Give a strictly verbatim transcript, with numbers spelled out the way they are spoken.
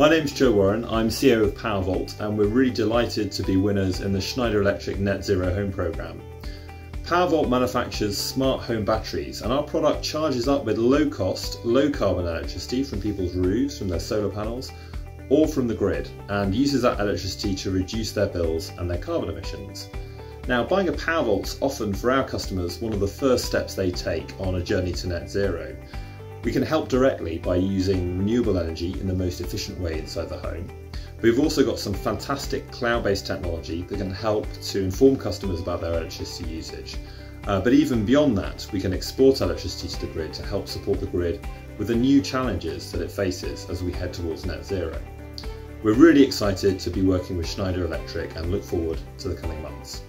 My name's Joe Warren, I'm C E O of PowerVault, and we're really delighted to be winners in the Schneider Electric Net Zero Home Programme. PowerVault manufactures smart home batteries, and our product charges up with low-cost, low-carbon electricity from people's roofs, from their solar panels, or from the grid, and uses that electricity to reduce their bills and their carbon emissions. Now, buying a PowerVault's often, for our customers, one of the first steps they take on a journey to net zero. We can help directly by using renewable energy in the most efficient way inside the home. We've also got some fantastic cloud-based technology that can help to inform customers about their electricity usage. Uh, but even beyond that, we can export electricity to the grid to help support the grid with the new challenges that it faces as we head towards net zero. We're really excited to be working with Schneider Electric and look forward to the coming months.